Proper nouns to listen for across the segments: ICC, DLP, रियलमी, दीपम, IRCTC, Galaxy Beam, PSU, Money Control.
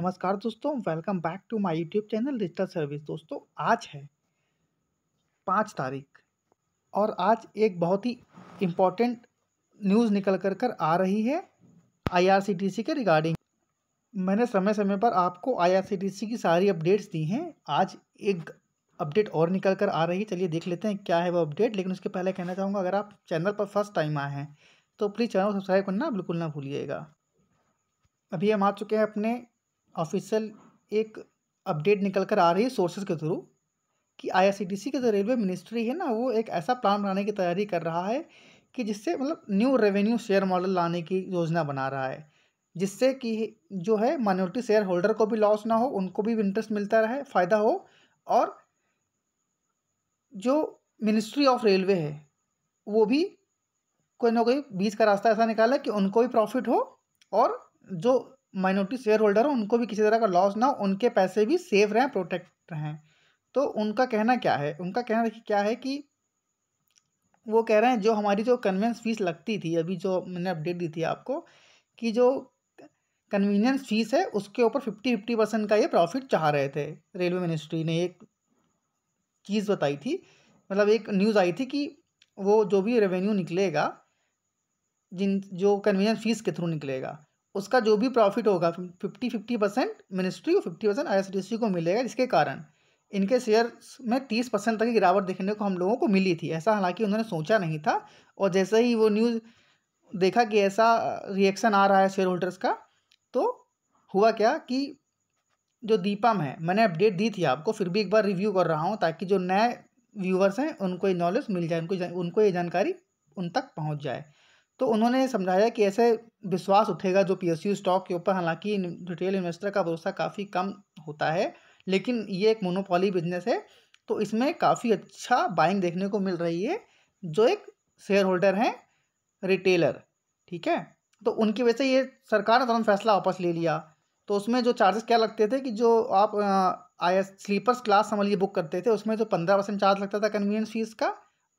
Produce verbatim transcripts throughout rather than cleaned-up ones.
नमस्कार दोस्तों, welcome back to my YouTube channel digital service. दोस्तों आज है पाँच तारीख और आज एक बहुत ही इम्पॉर्टेंट न्यूज़ निकल कर कर आ रही है आईआरसीटीसी के रिगार्डिंग। मैंने समय समय पर आपको आईआरसीटीसी की सारी अपडेट्स दी हैं, आज एक अपडेट और निकल कर आ रही है। चलिए देख लेते हैं क्या है वो अपडेट, लेकिन उसके पहले कहना चाहूँगा अगर आप चैनल पर फर्स्ट टाइम आए हैं तो प्लीज़ चैनल को सब्सक्राइब करना बिल्कुल ना भूलिएगा। अभी हम आ चुके हैं अपने ऑफिशियल एक अपडेट निकल कर आ रही है सोर्सेज के थ्रू कि आईआरसीटीसी के जो रेलवे मिनिस्ट्री है ना वो एक ऐसा प्लान बनाने की तैयारी कर रहा है कि जिससे मतलब न्यू रेवेन्यू शेयर मॉडल लाने की योजना बना रहा है, जिससे कि जो है माइनॉरिटी शेयर होल्डर को भी लॉस ना हो, उनको भी इंटरेस्ट मिलता रहे, फ़ायदा हो। और जो मिनिस्ट्री ऑफ रेलवे है वो भी कोई ना कोई बीच का रास्ता ऐसा निकाला कि उनको भी प्रॉफिट हो और जो माइनॉरिटी शेयर होल्डर हो उनको भी किसी तरह का लॉस ना हो, उनके पैसे भी सेफ रहें, प्रोटेक्ट रहें। तो उनका कहना क्या है, उनका कहना देखिए क्या है कि वो कह रहे हैं जो हमारी जो कन्वीनियंस फ़ीस लगती थी, अभी जो मैंने अपडेट दी थी आपको कि जो कन्वीनियंस फ़ीस है उसके ऊपर फिफ्टी फिफ्टी परसेंट का ये प्रॉफिट चाह रहे थे। रेलवे मिनिस्ट्री ने एक चीज़ बताई थी, मतलब एक न्यूज़ आई थी कि वो जो भी रेवेन्यू निकलेगा जिन जो कन्वीनियंस फ़ीस के थ्रू निकलेगा उसका जो भी प्रॉफिट होगा फिफ्टी फिफ्टी परसेंट मिनिस्ट्री और फिफ्टी परसेंट आईआरसीटीसी को मिलेगा, जिसके कारण इनके शेयर में तीस परसेंट तक की गिरावट देखने को हम लोगों को मिली थी। ऐसा हालांकि उन्होंने सोचा नहीं था, और जैसे ही वो न्यूज़ देखा कि ऐसा रिएक्शन आ रहा है शेयर होल्डर्स का, तो हुआ क्या कि जो दीपम है, मैंने अपडेट दी थी आपको, फिर भी एक बार रिव्यू कर रहा हूँ ताकि जो नए व्यूवर्स हैं उनको ये नॉलेज मिल जाए, उनको उनको ये जानकारी उन तक पहुँच जाए। तो उन्होंने समझाया कि ऐसे विश्वास उठेगा जो पीएसयू स्टॉक के ऊपर, हालांकि रिटेल इन्वेस्टर का भरोसा काफ़ी कम होता है, लेकिन ये एक मोनोपोली बिजनेस है तो इसमें काफ़ी अच्छा बाइंग देखने को मिल रही है जो एक शेयर होल्डर हैं रिटेलर, ठीक है। तो उनकी वजह से ये सरकार ने तुरंत फैसला वापस ले लिया। तो उसमें जो चार्जेस क्या लगते थे कि जो आप आई स्लीपर्स क्लास समझिए बुक करते थे उसमें जो पंद्रह परसेंट चार्ज लगता था कन्वीनियंस फीस का,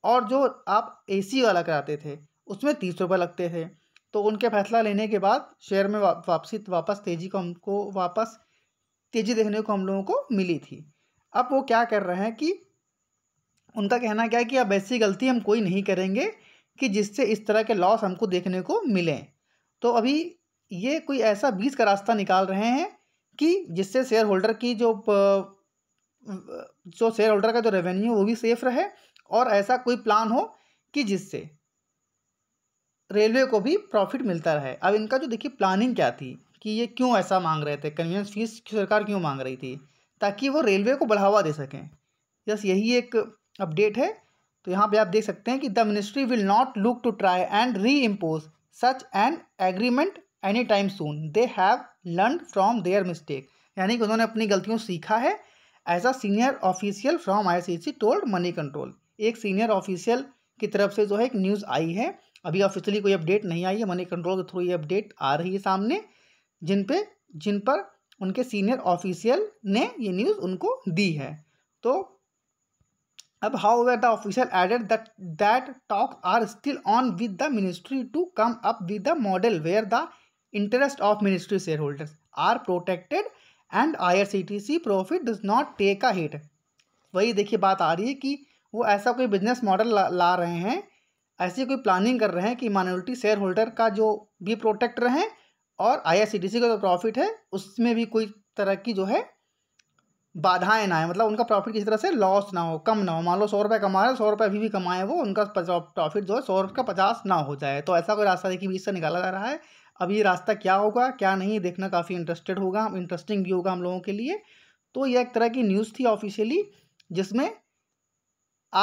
और जो आप ए सी वाला कराते थे उसमें तीस रुपये लगते थे। तो उनके फैसला लेने के बाद शेयर में वापसी वापस तेज़ी को हमको वापस तेज़ी देखने को हम लोगों को मिली थी। अब वो क्या कर रहे हैं कि उनका कहना क्या है कि अब ऐसी गलती हम कोई नहीं करेंगे कि जिससे इस तरह के लॉस हमको देखने को मिलें। तो अभी ये कोई ऐसा बीच का रास्ता निकाल रहे हैं कि जिससे शेयर होल्डर की जो जो शेयर होल्डर का जो रेवेन्यू वो भी सेफ़ रहे, और ऐसा कोई प्लान हो कि जिससे रेलवे को भी प्रॉफिट मिलता रहे। अब इनका जो देखिए प्लानिंग क्या थी कि ये क्यों ऐसा मांग रहे थे, कन्वीनियंस फीस सरकार क्यों मांग रही थी, ताकि वो रेलवे को बढ़ावा दे सकें। यस, यही एक अपडेट है। तो यहाँ पे आप देख सकते हैं कि the ministry will not look to try and reimpose such an agreement any time soon, they have learn from their mistake, यानी कि उन्होंने अपनी गलतियों सीखा है। As senior official from I C C told Moneycontrol, एक senior official की तरफ से जो है एक न्यूज़ आई है, अभी ऑफिशियली कोई अपडेट नहीं आई है, मनी कंट्रोल के थ्रू ये अपडेट आ रही है सामने, जिन पे जिन पर उनके सीनियर ऑफिशियल ने ये न्यूज़ उनको दी है। तो अब how where the official added that that talks are still on with the ministry to come up with the model where the interest of ministry share holders are protected and IRCTC profit does not take a hit. वही देखिए बात आ रही है कि वो ऐसा कोई business model ला, ला रहे हैं, ऐसी कोई प्लानिंग कर रहे हैं कि माइनॉरिटी शेयर होल्डर का जो भी प्रोटेक्ट रहें और आईआरसीटीसी का जो प्रॉफिट है उसमें भी कोई तरह की जो है बाधाएं ना आए, मतलब उनका प्रॉफिट किसी तरह से लॉस ना हो, कम ना हो। मान लो सौ रुपये कमा रहे, सौ रुपये अभी भी कमाएं वो, उनका प्रॉफिट जो है सौ रुपये का पचास ना हो जाए। तो ऐसा कोई रास्ता देखिए बीच से निकाला जा रहा है। अब ये रास्ता क्या होगा क्या नहीं देखना काफ़ी इंटरेस्टेड होगा, इंटरेस्टिंग भी होगा हम लोगों के लिए। तो यह एक तरह की न्यूज़ थी ऑफिशियली, जिसमें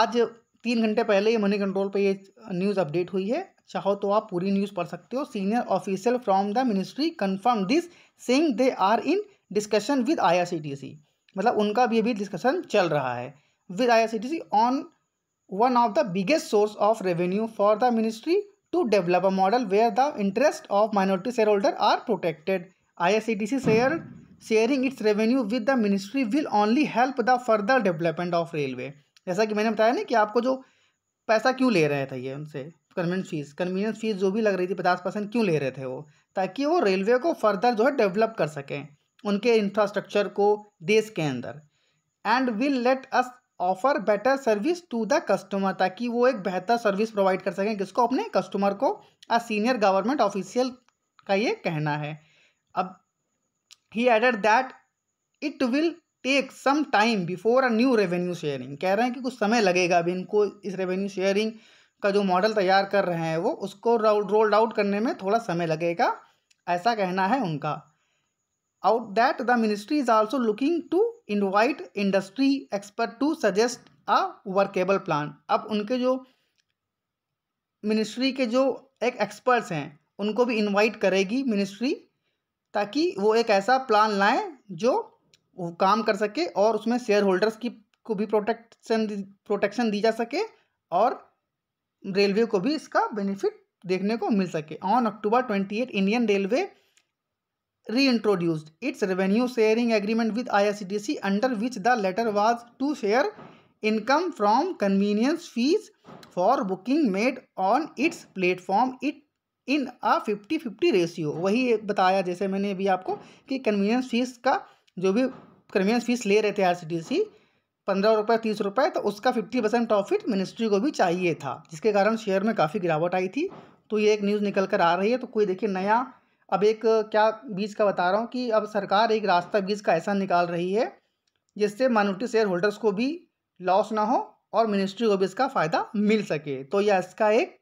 आज तीन घंटे पहले ये मनी कंट्रोल पे ये न्यूज़ अपडेट हुई है। चाहो तो आप पूरी न्यूज़ पढ़ सकते हो। Senior official from the ministry confirm this saying they are in discussion with IRCTC, मतलब उनका भी अभी डिस्कशन चल रहा है with IRCTC on one of the biggest source of revenue for the ministry to develop a model where the interest of minority share holder are protected. IRCTC share sharing its revenue with the ministry will only help the further development of railway. जैसा कि मैंने बताया ना कि आपको जो पैसा क्यों ले रहे थे ये उनसे, कन्वीनियंस फीस कन्वीनियंस फीस जो भी लग रही थी पचास परसेंट क्यों ले रहे थे वो, ताकि वो रेलवे को फर्दर जो है डेवलप कर सकें, उनके इंफ्रास्ट्रक्चर को देश के अंदर, and will let us offer better service to the customer, ताकि वो एक बेहतर सर्विस प्रोवाइड कर सकें। किसको? अपने कस्टमर को। अ सीनियर गवर्नमेंट ऑफिशियल का ये कहना है। अब he added that it will take some time before a new revenue sharing, कह रहे हैं कि कुछ समय लगेगा अभी इनको इस रेवेन्यू शेयरिंग का जो मॉडल तैयार कर रहे हैं वो उसको रोल्ड आउट करने में थोड़ा समय लगेगा, ऐसा कहना है उनका। Out that the ministry is also looking to invite industry expert to suggest a workable plan। अब उनके जो मिनिस्ट्री के जो एक एक्सपर्ट्स हैं उनको भी इनवाइट करेगी मिनिस्ट्री, ताकि वो एक ऐसा प्लान लाएं जो वो काम कर सके और उसमें शेयर होल्डर्स की को भी प्रोटेक्शन प्रोटेक्शन दी जा सके और रेलवे को भी इसका बेनिफिट देखने को मिल सके। On October twenty eight Indian railway reintroduced its revenue sharing agreement with I R C T C, under which the latter was to share income from convenience fees for booking made on its platform it in a fifty fifty ratio। वही बताया जैसे मैंने अभी आपको कि convenience fees का जो भी कन्वीनियंस फीस ले रहे थे I R C T C पंद्रह रुपये तीस रुपये, तो उसका फिफ्टी परसेंट प्रॉफिट मिनिस्ट्री को भी चाहिए था, जिसके कारण शेयर में काफ़ी गिरावट आई थी। तो ये एक न्यूज़ निकल कर आ रही है। तो कोई देखिए नया, अब एक क्या बीज का बता रहा हूँ कि अब सरकार एक रास्ता बीज का ऐसा निकाल रही है जिससे माइनॉरिटी शेयर होल्डर्स को भी लॉस ना हो और मिनिस्ट्री को भी इसका फ़ायदा मिल सके। तो यह इसका एक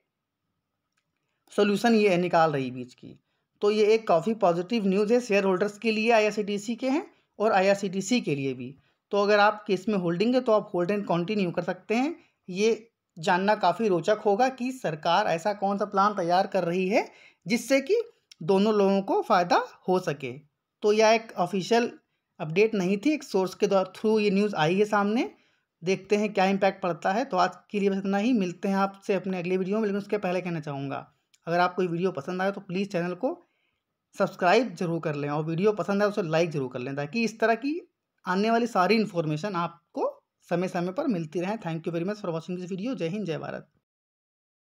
सॉल्यूशन ये निकाल रही बीज की। तो ये एक काफ़ी पॉजिटिव न्यूज़ है शेयर होल्डर्स के लिए, आईआरसीटीसी के हैं और आईआरसीटीसी के लिए भी। तो अगर आप केस में होल्डिंग है तो आप होल्ड एंड कंटिन्यू कर सकते हैं। ये जानना काफ़ी रोचक होगा कि सरकार ऐसा कौन सा प्लान तैयार कर रही है जिससे कि दोनों लोगों को फ़ायदा हो सके। तो यह एक ऑफिशियल अपडेट नहीं थी, एक सोर्स के थ्रू ये न्यूज़ आई है सामने। देखते हैं क्या इम्पैक्ट पड़ता है। तो आज के लिए बस इतना ही, मिलते हैं आपसे अपने अगले वीडियो में। लेकिन उसके पहले कहना चाहूँगा, अगर आपको ये वीडियो पसंद आए तो प्लीज़ चैनल को सब्सक्राइब जरूर कर लें और वीडियो पसंद आए उसे लाइक ज़रूर कर लें, ताकि इस तरह की आने वाली सारी इन्फॉर्मेशन आपको समय समय पर मिलती रहे। Thank you very much for watching this video. जय हिंद, जय भारत।